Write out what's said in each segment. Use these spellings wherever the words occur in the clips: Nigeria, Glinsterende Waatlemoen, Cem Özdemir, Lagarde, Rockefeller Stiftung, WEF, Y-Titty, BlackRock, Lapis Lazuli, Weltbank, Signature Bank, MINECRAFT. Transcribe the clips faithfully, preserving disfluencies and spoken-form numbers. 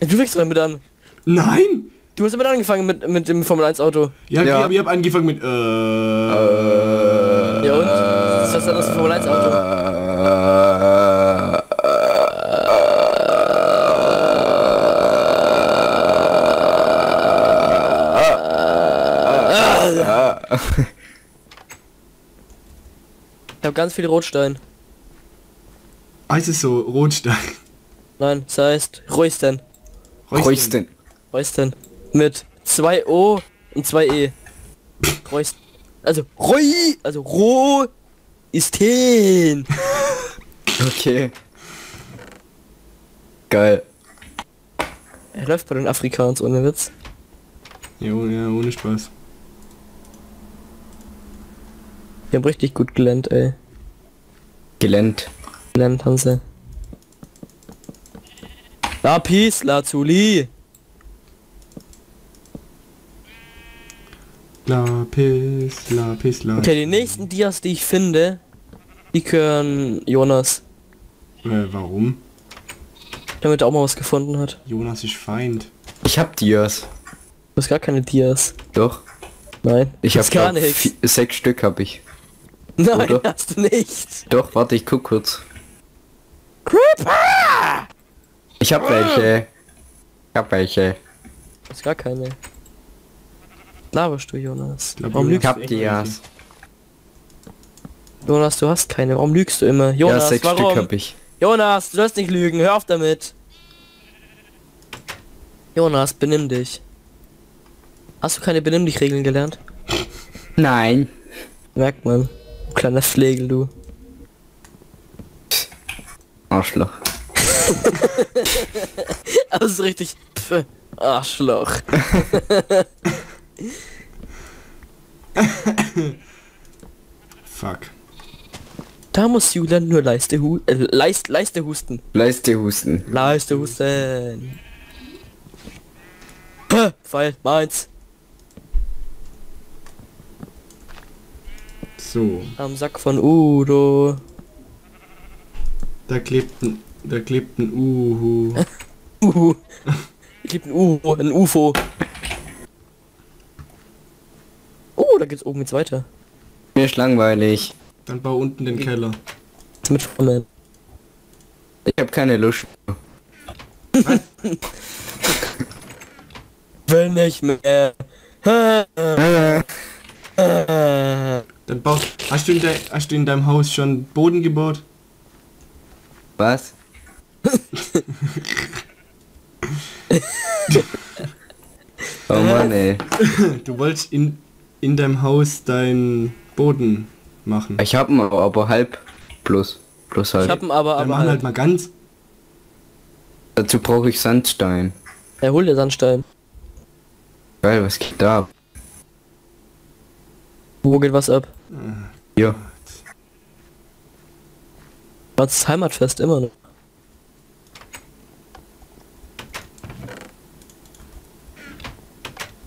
Du fängst damit an. Nein! Du hast damit angefangen mit, mit dem Formel eins Auto. Ja, ja. Okay, ich habe angefangen mit... Äh, ja und? Das ist das Formel eins Auto. Ich habe ganz viel Rotstein. Ah, es ist so Rotstein. Nein, das heißt Reusten. Reusten. Reusten. Mit zwei O und zwei E. Reusten. Also Roi, also Ro ist hin. Okay. Geil. Er läuft bei den Afrikanern ohne Witz. Ja, ohne, ohne Spaß. Wir haben richtig gut gelernt, ey. Gelernt. Gelernt haben sie. Lapis Lazuli. Lapis, Lapis, Lapis. Okay, die nächsten Dias, die ich finde, die gehören Jonas. Äh, warum? Damit er auch mal was gefunden hat. Jonas ist Feind. Ich hab Dias. Du hast gar keine Dias. Doch. Nein. Ich hab gar nichts. Sechs Stück hab ich. Nein, oder? Hast du nicht. Doch, warte, ich guck kurz. Creeper! Ich hab welche. Ich hab welche. Du hast gar keine. Laberst du, Jonas? Glaub, Warum Jonas lügst ich du? Ich hab Dias. Jonas, du hast keine. Warum lügst du immer? Jonas, ja, sechs warum? Stück hab ich. Jonas, du sollst nicht lügen. Hör auf damit. Jonas, benimm dich. Hast du keine Benimm dich Regeln gelernt? Nein. Merkt man. Du kleiner Flegel, du. Pff. Arschloch. Aber es ist richtig. Pff. Arschloch. Fuck. Da muss Julian nur leiste, hu äh, leist, leiste husten. Leiste husten. Leiste husten. Puh, Pfeil, meins. So. Am Sack von Udo. Da klebt ein, da klebt ein Uhu. Uhu. Da klebt ein Uhu, ein U F O. Oh, da geht's oben jetzt weiter. Mir ist langweilig. Dann bau unten den Keller. Mit Formeln. Ich hab keine Lust. Will nicht mehr. Dann baust. Hast du, in de, hast du in deinem Haus schon Boden gebaut? Was? Oh Mann, ey. Du wolltest in, in deinem Haus deinen Boden machen. Ich hab'n aber, aber halb. Plus. Plus halb. Ich hab'n aber, aber halb. Halt mal ganz. Dazu brauche ich Sandstein. Ja, hol dir Sandstein. Geil, was geht da ab? Wo geht was ab? Ja. War das Heimatfest immer noch?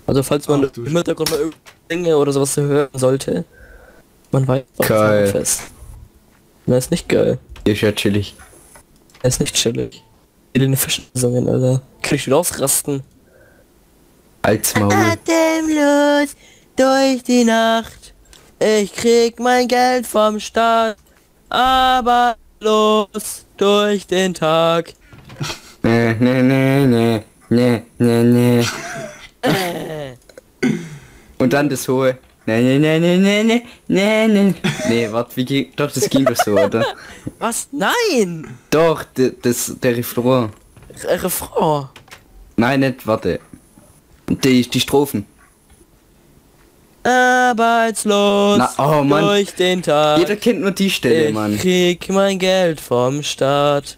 Also falls man im Hintergrund mal Dinge oder sowas hören sollte, man weiß, was Heimatfest. Na, ist nicht geil. Ist ja chillig. Er ist nicht chillig. Elene Fische gesungen, Alter. Kann ich wieder ausrasten? Als Maul. Atemlos durch die Nacht. Ich krieg mein Geld vom Staat, aber los durch den Tag. Nee, nee, nee, nee, nee, nee, nee. Und dann das hohe. Nee, nee, nee, nee, nee, nee, nee. Nee, warte, wie ging... Doch, das ging doch so, oder? Was? Nein! Doch, das... der Refrain. Refrain? Nein, nicht, warte. Die, die Strophen. Arbeitslos Na, oh, Mann. Durch den Tag. Jeder kennt nur die Stelle, ich Mann. Ich krieg mein Geld vom Staat.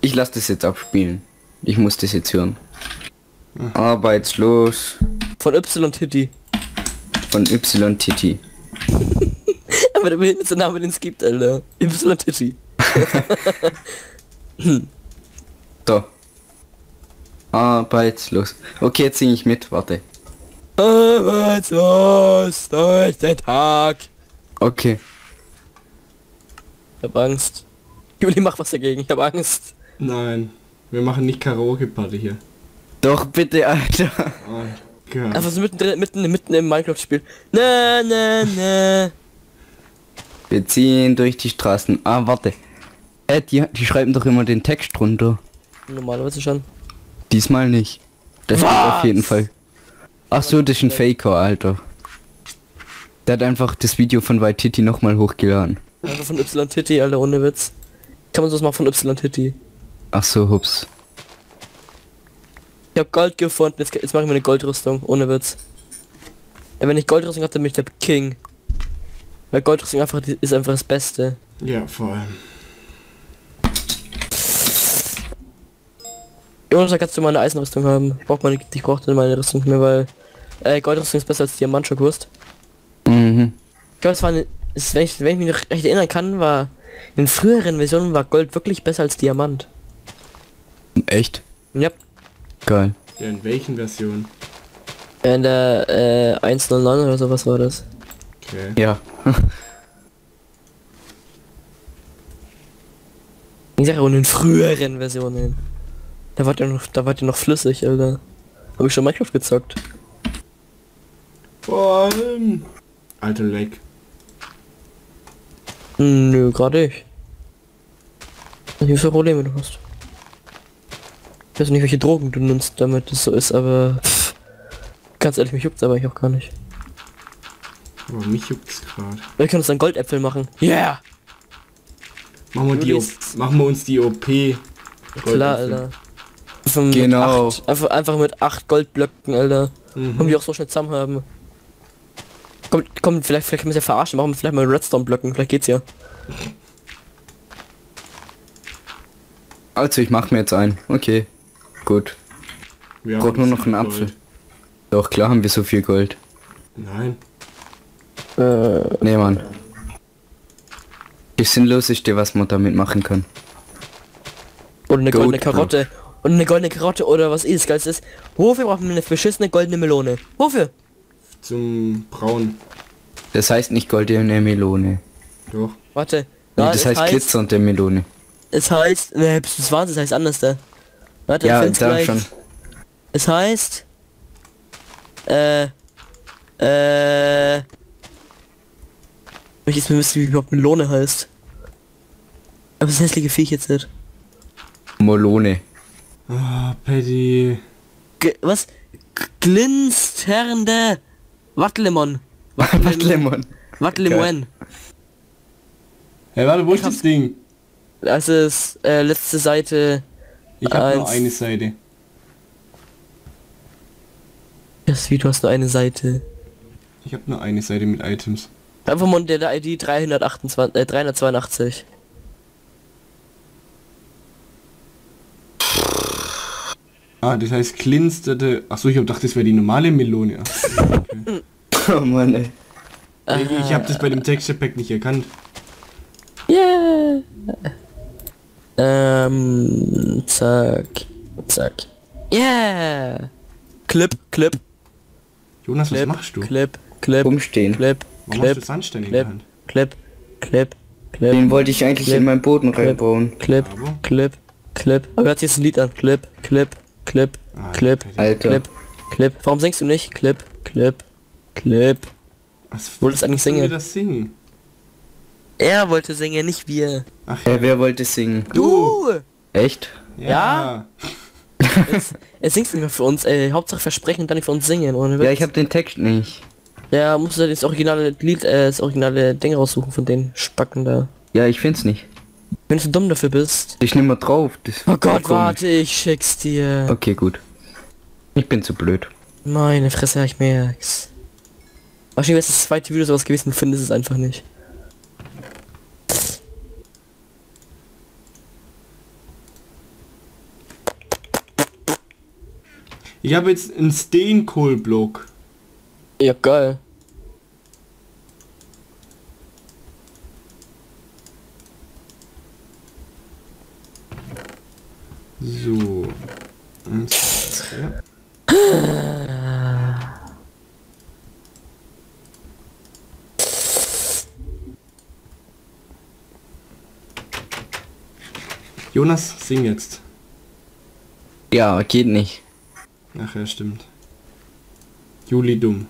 Ich lass das jetzt abspielen. Ich muss das jetzt hören. Mhm. Arbeitslos. Von Y-Titty. Von Y-Titty. Aber der behindertste Name, den es gibt, Alter. Y-Titty. So. Arbeitslos. Okay, jetzt singe ich mit. Warte. Arbeitslos durch den Tag. Okay. Ich hab Angst. Juli, mach was dagegen. Ich hab Angst. Nein, wir machen nicht Karaoke-Party hier. Doch, bitte, Alter. Oh Gott. Einfach so mitten, mitten, mitten im Minecraft-Spiel. Na, na, na. Wir ziehen durch die Straßen. Ah, warte. Äh, die, die schreiben doch immer den Text runter. Normalerweise schon. Diesmal nicht. Das stimmt auf jeden Fall. Ach so, das ist ein Faker, Alter. Der hat einfach das Video von Waititi nochmal hochgeladen. Einfach von Y-Titi, Alter, ohne Witz. Kann man sowas machen von Y-Titi? Ach so, hups. Ich hab Gold gefunden, jetzt, jetzt mache ich mir eine Goldrüstung, ohne Witz. Ja, wenn ich Goldrüstung hab, dann bin ich der King. Weil Goldrüstung einfach ist einfach das Beste. Ja, voll. Jonas, da kannst du mal eine Eisenrüstung haben. Ich brauch meine, ich brauch dann meine Rüstung nicht mehr, weil äh, Goldrüstung ist besser als Diamant, schon gewusst. Mhm. Ich glaube, es war eine, es, wenn, ich, wenn ich mich noch recht erinnern kann, war in früheren Versionen war Gold wirklich besser als Diamant. Echt? Ja. Yep. Geil. Ja, in welchen Versionen? In der äh, eins null neun oder sowas war das. Okay. Ja. Ich sag ja, und in früheren Versionen. Da wart ihr noch, da wart ihr noch flüssig, Alter. Hab ich schon Minecraft gezockt. Vor allem. Alter Leck. Nö, gerade ich. Ich weiß, was Probleme du hast. Ich weiß nicht, welche Drogen du nimmst, damit es so ist, aber pff, ganz ehrlich, mich juckt's aber ich auch gar nicht. Aber mich juckt's gerade. Wir können uns dann Goldäpfel machen. Yeah! Machen wir, die machen wir uns die O P. Klar, Alter. Einfach genau. Acht, einfach, einfach mit acht Goldblöcken, Alter. Mhm. Können wir auch so schnell zusammen haben. Kommt, kommt, vielleicht, vielleicht müssen wir verarschen, machen wir vielleicht mal Redstone-Blöcken, vielleicht geht's ja. Also, ich mach mir jetzt einen. Okay. Gut. Wir braucht nur noch einen Gold. Apfel. Doch, klar haben wir so viel Gold. Nein. Äh, nee, Mann. Ich sinnlos ist dir, was man damit machen kann. Und eine Gold goldene Karotte. Bro. Und eine goldene Karotte oder was ist das Geilste ist. Wofür brauchen wir eine beschissene goldene Melone? Wofür? Zum Braun. Das heißt nicht goldene Melone. Doch. Warte. Nein, nee, das heißt, heißt glitzernde Melone. Es heißt, ne, das war's, es heißt anders da. Warte, ja, ich find's schon. Es heißt, äh, äh, ich jetzt müsste wie überhaupt Melone heißt. Aber das hässliche Viech jetzt nicht. Melone. Ah, Paddy. Was? Glinsterende Waatlemoen. Waatlemoen. Waatlemoen. Hey, warte, wo ist das Ding? Das ist äh, letzte Seite. Ich habe nur eine Seite. Das Video hast du eine Seite. Ich habe nur eine Seite mit Items. Einfach mal unter der I D dreihundertachtundzwanzig, äh, dreihundertzweiundachtzig. Ah, das heißt glinsterte. Achso, ich habe gedacht, das wäre die normale Melone. Okay. Oh Mann, ey. Ich, ich habe das bei dem Texture Pack nicht erkannt. Yeah. Ähm, zack, zack. Yeah! Clip, Clip. Jonas, Clip, was machst du? Clip, Clip, umstehen. Clip, Warum Clip, hast du anständig Clip, Hand? Clip, Clip, Clip. Den wollte ich eigentlich Clip, in meinen Boden Clip, reinbauen. Clip, Clip, Clip, Clip. Aber hört sich jetzt ein Lied an. Clip, Clip, Clip, ah, Clip, Alter. Clip, Clip. Warum singst du nicht? Clip, Clip, Clip. Was wolltest du eigentlich singen? Das singen? Er wollte singen, nicht wir. Ach ja, wer wollte singen? Du! Echt? Ja. ja. Jetzt, jetzt singst du nicht mehr für uns, ey. Hauptsache versprechen und dann nicht für uns singen, ohne Witz. Ja, ich hab den Text nicht. Ja, musst du halt das originale Lied, äh, das originale Ding raussuchen von den Spacken da. Ja, ich find's nicht. Wenn du dumm dafür bist. Ich nehm mal drauf. Das oh Gott, komisch. Warte, ich schick's dir. Okay, gut. Ich bin zu blöd. Meine Fresse, ich merk's. Wahrscheinlich wäre das zweite Video sowas gewesen, du findest es einfach nicht. Ich habe jetzt einen Steenkohlblock. Ja, geil. So. Ja. Jonas, sing jetzt. Ja, geht nicht. Ach ja, stimmt. Juli dumm.